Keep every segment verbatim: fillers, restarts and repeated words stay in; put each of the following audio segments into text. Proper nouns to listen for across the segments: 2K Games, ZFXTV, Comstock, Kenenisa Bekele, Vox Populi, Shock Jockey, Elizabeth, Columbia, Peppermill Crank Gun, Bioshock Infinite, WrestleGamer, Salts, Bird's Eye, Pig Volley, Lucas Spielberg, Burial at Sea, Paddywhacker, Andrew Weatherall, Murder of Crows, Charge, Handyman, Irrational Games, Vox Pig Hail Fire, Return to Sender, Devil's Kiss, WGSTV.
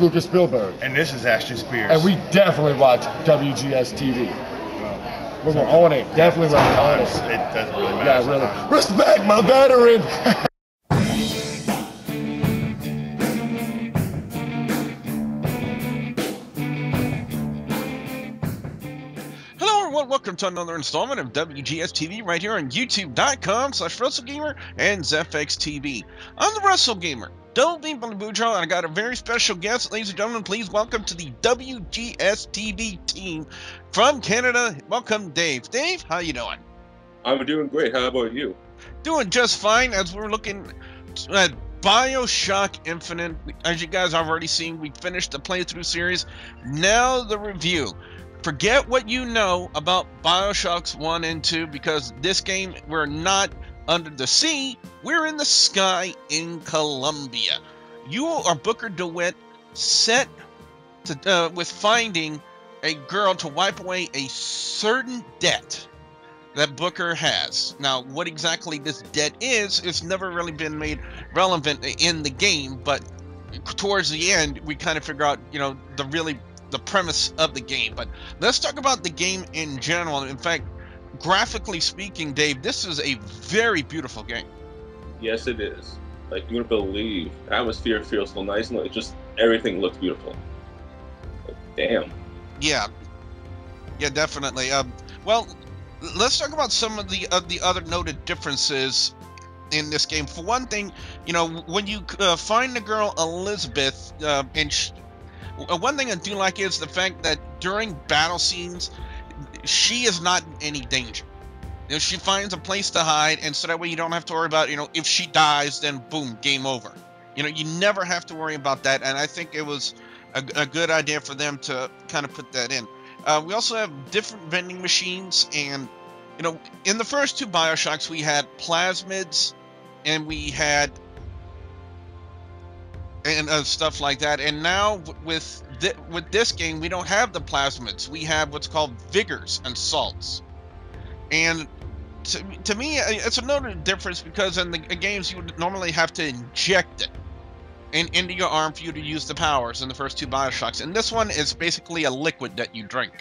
is Lucas Spielberg. And this is Ashton Spears. And we definitely watch W G S T V. Well, we're on it. Definitely on it. It doesn't really matter. Yeah, really. Respect my veteran! Welcome to another installment of W G S T V right here on youtube.com slash WrestleGamer and ZFXTV. I'm the WrestleGamer, Don't Be Bujo, and I got a very special guest, ladies and gentlemen. Please welcome to the W G S T V team from Canada. Welcome, Dave. Dave, how you doing? I'm doing great. How about you? Doing just fine as we're looking at Bioshock Infinite. As you guys have already seen, we finished the playthrough series. Now the review. Forget what you know about Bioshocks one and two, because this game, we're not under the sea, we're in the sky in Columbia. You are Booker DeWitt, set to, uh, with finding a girl to wipe away a certain debt that Booker has. Now, what exactly this debt is, it's never really been made relevant in the game, but towards the end, we kind of figure out, you know, the really the premise of the game. But let's talk about the game in general. In fact, graphically speaking, Dave, this is a very beautiful game. Yes, it is. Like, you wouldn't believe. The atmosphere feels so nice, and like, just everything looks beautiful. Like, damn. Yeah. Yeah, definitely. Um, well, let's talk about some of the, of the other noted differences in this game. For one thing, you know, when you uh, find the girl Elizabeth, uh, and she, one thing I do like is the fact that during battle scenes, she is not in any danger. You know, she finds a place to hide, and so that way you don't have to worry about, you know, if she dies, then boom, game over. You know, you never have to worry about that, and I think it was a, a good idea for them to kind of put that in. Uh, we also have different vending machines, and, you know, in the first two Bioshocks, we had plasmids, and we had and uh, stuff like that, and now with th with this game we don't have the plasmids. We have what's called Vigors and Salts, and to, to me it's another difference, because in the games you would normally have to inject it in, into your arm for you to use the powers in the first two Bioshocks, and this one is basically a liquid that you drink.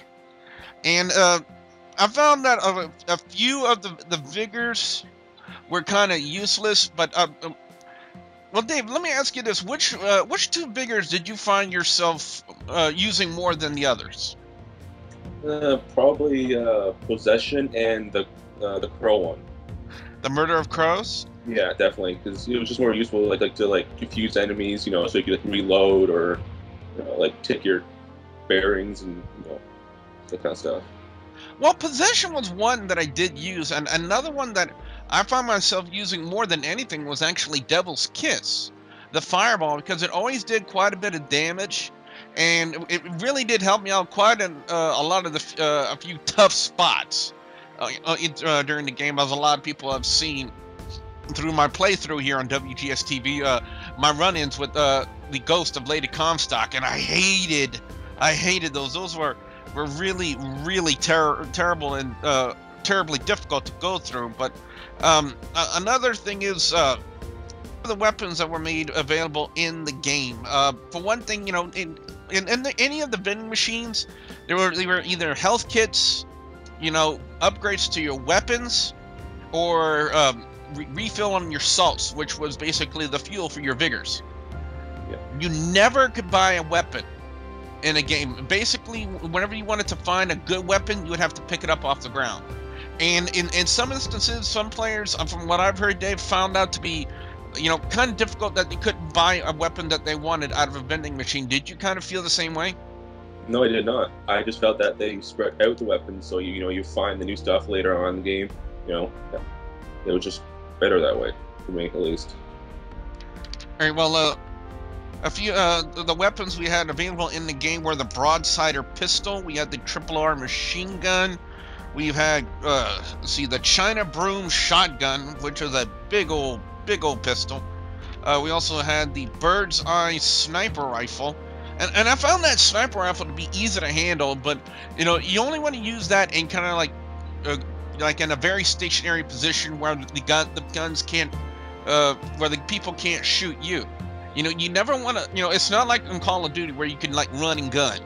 And uh, I found that a, a few of the, the Vigors were kind of useless, but uh, well, Dave, let me ask you this. Which uh, which two Vigors did you find yourself uh, using more than the others? Uh, probably uh, Possession and the uh, the Crow one. The Murder of Crows? Yeah, definitely, because it was just more useful like, like to like confuse enemies, you know, so you could like, reload or you know, like take your bearings and you know, that kind of stuff. Well, Possession was one that I did use, and another one that I found myself using more than anything was actually Devil's Kiss, the fireball, because it always did quite a bit of damage, and it really did help me out quite a, uh, a lot of the uh, a few tough spots uh, uh, during the game, as a lot of people have seen through my playthrough here on W G S T V, uh, my run-ins with uh, the ghost of Lady Comstock, and I hated, I hated those. Those were were really, really ter terrible and uh, terribly difficult to go through, but. Um, uh, another thing is uh, the weapons that were made available in the game. Uh, for one thing, you know, in in, in the, any of the vending machines, there were they were either health kits, you know, upgrades to your weapons, or um, re refill on your salts, which was basically the fuel for your Vigors. Yeah. You never could buy a weapon in a game. Basically, whenever you wanted to find a good weapon, you would have to pick it up off the ground. And in, in some instances, some players, from what I've heard, they've found out to be, you know, kind of difficult that they couldn't buy a weapon that they wanted out of a vending machine. Did you kind of feel the same way? No, I did not. I just felt that they spread out the weapons, so, you, you know, you find the new stuff later on in the game. You know, yeah. It was just better that way, for me, at least. All right, well, uh, a few, uh, the weapons we had available in the game were the Broadsider pistol, we had the Triple R machine gun, we've had, uh, see, the China Broom shotgun, which is a big old, big old pistol. Uh, we also had the Bird's Eye sniper rifle. And, and I found that sniper rifle to be easy to handle, but, you know, you only want to use that in kind of like, uh, like in a very stationary position where the, gun, the guns can't, uh, where the people can't shoot you. You know, you never want to, you know, it's not like in Call of Duty where you can, like, run and gun.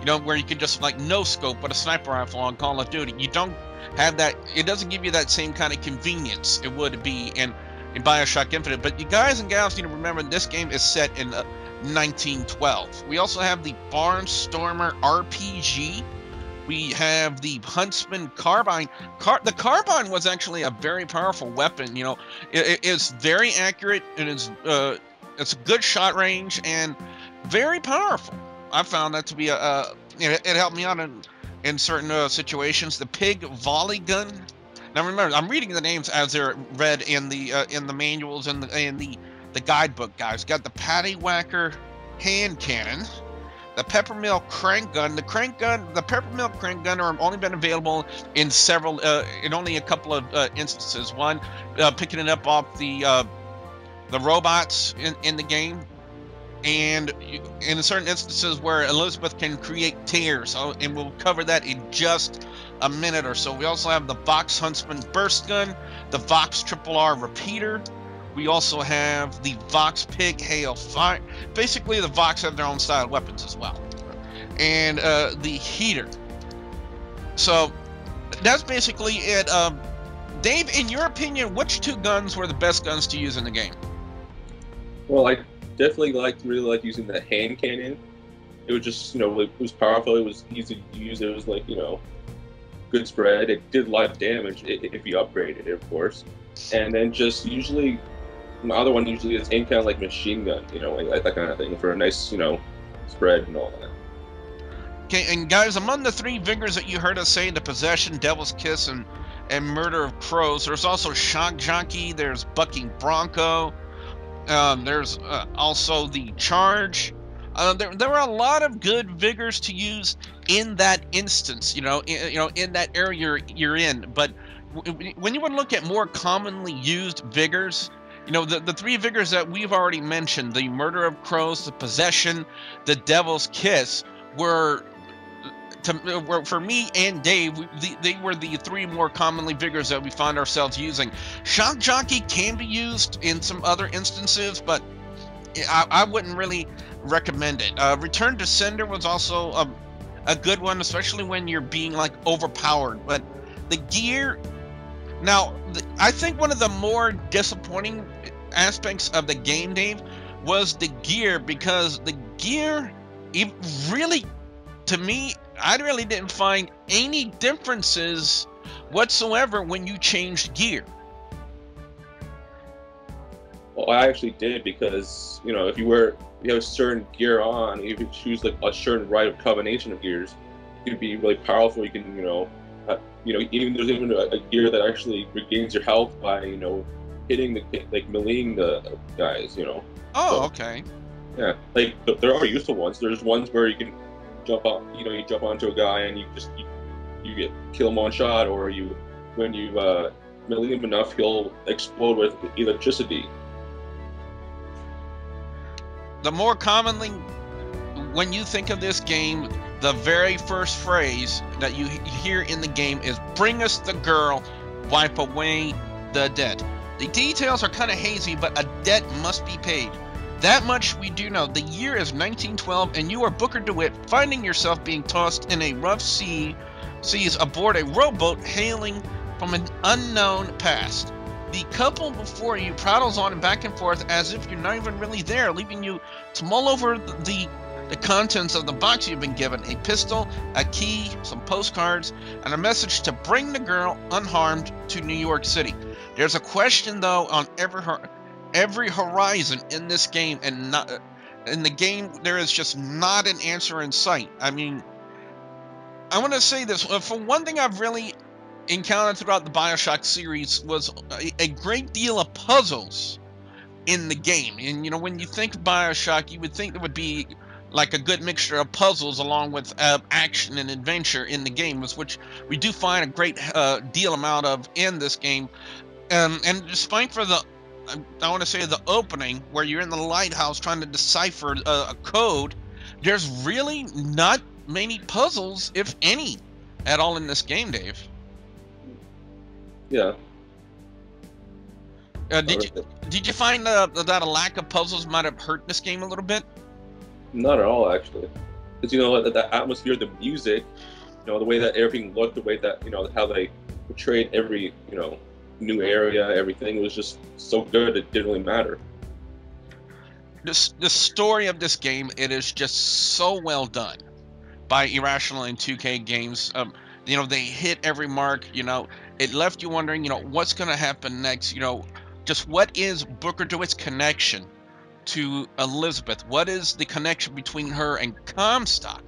You know, where you can just, like, no-scope with a sniper rifle on Call of Duty. You don't have that, it doesn't give you that same kind of convenience it would be in, in Bioshock Infinite. But you guys and gals need to remember, this game is set in uh, nineteen twelve. We also have the Barnstormer R P G. We have the Huntsman Carbine. Car the Carbine was actually a very powerful weapon, you know. It, it's very accurate, and it's, uh, it's a good shot range, and very powerful. I found that to be a, uh, it, it helped me out in, in certain uh, situations. The Pig Volley Gun. Now remember, I'm reading the names as they're read in the, uh, in the manuals and the, in the, the guidebook, guys. Got the Paddywhacker Hand Cannon. The Peppermill Crank Gun. The Crank Gun, the Peppermill Crank Gun are only been available in several, uh, in only a couple of uh, instances. One, uh, picking it up off the uh, the robots in, in the game, and in certain instances where Elizabeth can create tears. So, and we'll cover that in just a minute or so. We also have the Vox Huntsman Burst Gun, the Vox Triple R Repeater. We also have the Vox Pig Hail Fire. Basically, the Vox have their own style weapons as well. And uh, the Heater. So, that's basically it. Um, Dave, in your opinion, which two guns were the best guns to use in the game? Well, I definitely liked, really liked using that hand cannon. It was just, you know, it was powerful. It was easy to use. It was like, you know, good spread. It did a lot of damage if you upgraded it, of course. And then just usually... the other one usually is aimed kind of like machine gun, you know, like that kind of thing, for a nice, you know, spread and all that. Okay, and guys, among the three Vigors that you heard us say, the Possession, Devil's Kiss, and, and Murder of Crows, there's also Shock Jockey, there's Bucking Bronco, um, there's uh, also the Charge. Uh, there, there were a lot of good Vigors to use in that instance, you know, in, you know, in that area you're, you're in. But w when you would look at more commonly used Vigors, you know, the, the three Vigors that we've already mentioned, the Murder of Crows, the Possession, the Devil's Kiss, were, to, were for me and Dave, we, the, they were the three more commonly Vigors that we find ourselves using. Shock Jockey can be used in some other instances, but I, I wouldn't really recommend it. Uh, Return to Sender was also a, a good one, especially when you're being, like, overpowered. But the gear... Now, I think one of the more disappointing aspects of the game, Dave, was the gear, because the gear, it really, to me, I really didn't find any differences whatsoever when you changed gear. Well, I actually did, because, you know, if you were, you have a certain gear on, if you choose, like, a certain right of combination of gears, it could be really powerful. You can, you know, Uh, you know, even there's even a, a gear that actually regains your health by, you know, hitting the, like, meleeing the guys, you know. Oh, so, okay. Yeah, like, there are useful ones. There's ones where you can jump up, you know, you jump onto a guy and you just, you, you get, kill him on shot, or you, when you uh, melee him enough, he'll explode with electricity. The more commonly, when you think of this game, the very first phrase that you hear in the game is, "Bring us the girl, wipe away the debt." The details are kind of hazy, but a debt must be paid. That much we do know. The year is nineteen twelve, and you are Booker DeWitt, finding yourself being tossed in a rough sea, seas aboard a rowboat hailing from an unknown past. The couple before you prattles on and back and forth as if you're not even really there, leaving you to mull over the The contents of the box you've been given: a pistol, a key, some postcards, and a message to bring the girl unharmed to New York City. There's a question, though, on every every horizon in this game, and not in the game. There is just not an answer in sight. I mean, I want to say this. For one thing, I've really encountered throughout the Bioshock series was a, a great deal of puzzles in the game. And you know, when you think Bioshock, you would think there would be like a good mixture of puzzles along with uh, action and adventure in the game, which we do find a great uh, deal amount of in this game. Um, and despite for the, I want to say the opening, where you're in the lighthouse trying to decipher uh, a code, there's really not many puzzles, if any, at all in this game, Dave. Yeah. Uh, did you did you find uh, that a lack of puzzles might have hurt this game a little bit? Not at all, actually, because you know the, the atmosphere, the music, you know, the way that everything looked, the way that you know how they portrayed every you know new area, everything was just so good it didn't really matter. This the story of this game, it is just so well done by Irrational and two K Games. Um, you know, they hit every mark. You know, it left you wondering, you know, what's going to happen next. You know, just what is Booker DeWitt's connection to Elizabeth? What is the connection between her and Comstock?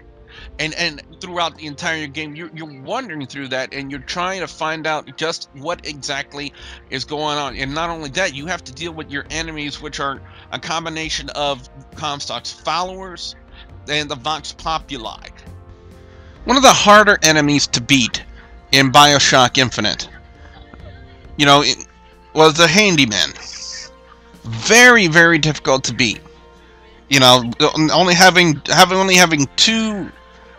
And and throughout the entire game, you're, you're wandering through that, and you're trying to find out just what exactly is going on. And not only that, you have to deal with your enemies, which are a combination of Comstock's followers and the Vox Populi. One of the harder enemies to beat in Bioshock Infinite, you know, it was the handyman. Very, very difficult to beat. You know, only having having only having two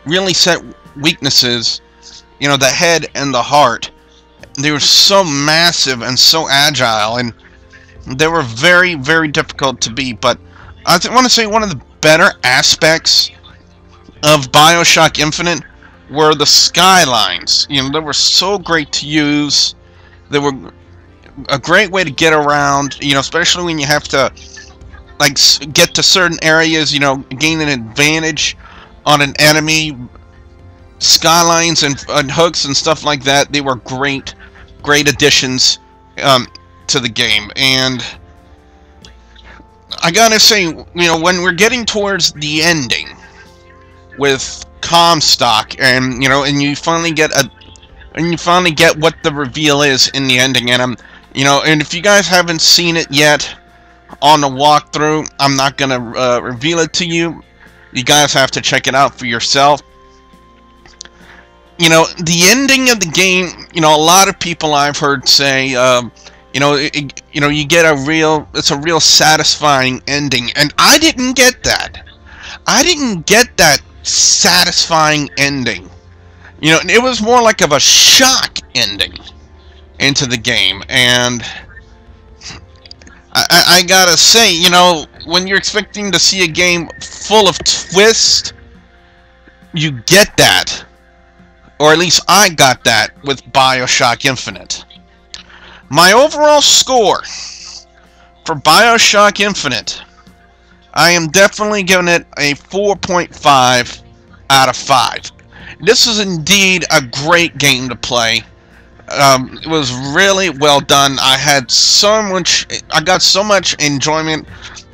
really set weaknesses, you know, the head and the heart. They were so massive and so agile, and they were very, very difficult to beat. But I want to say one of the better aspects of Bioshock Infinite were the skylines. You know, they were so great to use. They were a great way to get around, you know, especially when you have to, like, get to certain areas, you know, gain an advantage on an enemy. Skylines and, and hooks and stuff like that, they were great, great additions um, to the game. And I gotta say, you know, when we're getting towards the ending with Comstock, and you know, and you finally get a, and you finally get what the reveal is in the ending, and I'm, you know, and if you guys haven't seen it yet on the walkthrough, I'm not gonna uh, reveal it to you. You guys have to check it out for yourself. You know, the ending of the game, you know, a lot of people I've heard say, um, you know, it, you know, you get a real, it's a real satisfying ending, and I didn't get that. I didn't get that satisfying ending. You know, it was more like of a shock ending into the game, and I, I, I gotta say, you know, when you're expecting to see a game full of twists, you get that, or at least I got that with Bioshock Infinite. My overall score for Bioshock Infinite, I am definitely giving it a four point five out of five. This was indeed a great game to play. Um, it was really well done. I had so much, I got so much enjoyment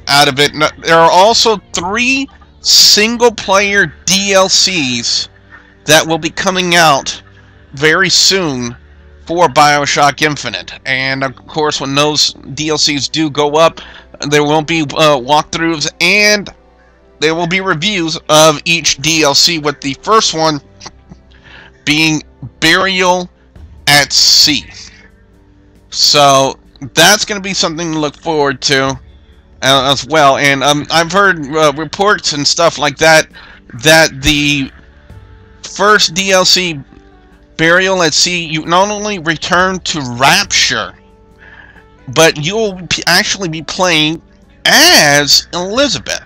out of it. There are also three single-player D L Cs that will be coming out very soon for Bioshock Infinite. And of course, when those D L Cs do go up, there won't be uh, walkthroughs, and there will be reviews of each D L C, with the first one being Burial at Sea. So that's going to be something to look forward to uh, as well. And um, I've heard uh, reports and stuff like that, that the first D L C, Burial at Sea, you not only return to Rapture, but you'll actually be playing as Elizabeth.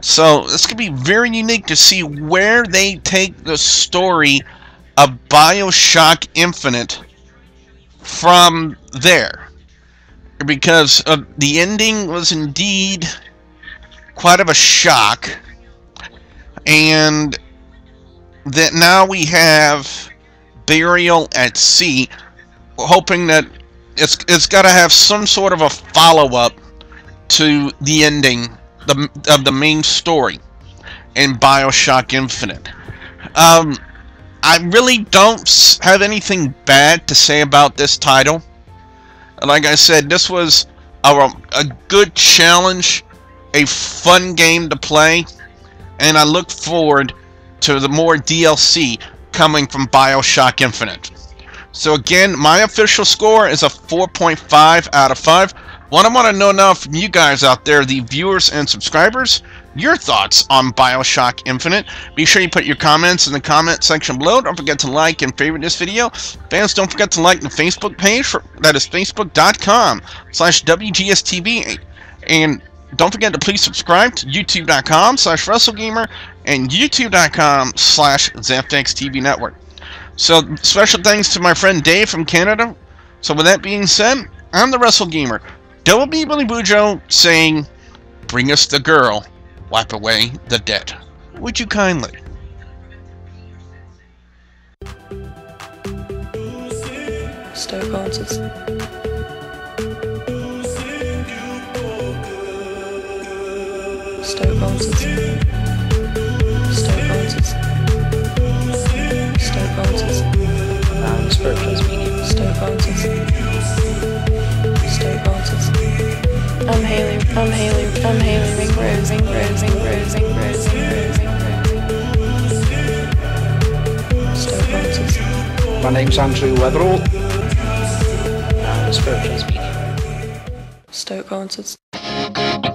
So it's going to be very unique to see where they take the story of Bioshock Infinite from there, because uh, the ending was indeed quite of a shock, and that now we have Burial at Sea, hoping that It's, it's got to have some sort of a follow-up to the ending the, of the main story in Bioshock Infinite. Um, I really don't have anything bad to say about this title. Like I said, this was a, a good challenge, a fun game to play, and I look forward to the more D L C coming from Bioshock Infinite. So again, my official score is a four point five out of five. What I want to know now from you guys out there, the viewers and subscribers, your thoughts on Bioshock Infinite. Be sure you put your comments in the comment section below. Don't forget to like and favorite this video. Fans, don't forget to like the Facebook page. For, that is facebook.com slash WGSTV. And don't forget to please subscribe to youtube.com slash WrestleGamer and youtube.com slash ZapTexTV Network. So special thanks to my friend Dave from Canada. So with that being said, I'm the WrestleGamer. Double B Billy Bujo saying, bring us the girl, wipe away the debt. Would you kindly? Stoke answers. Stoke answers. Stoke answers. Stoke answers. Um, spirituals meaning Stoke answers. Stoke answers. I'm hailing, I'm hailing, I'm hailing, ring rose, ring rose, ring rose, ring rose, ring rose, ring rose. Stoke answers. My name's Andrew Weatherall. Um, spirituals meaning Stoke answers.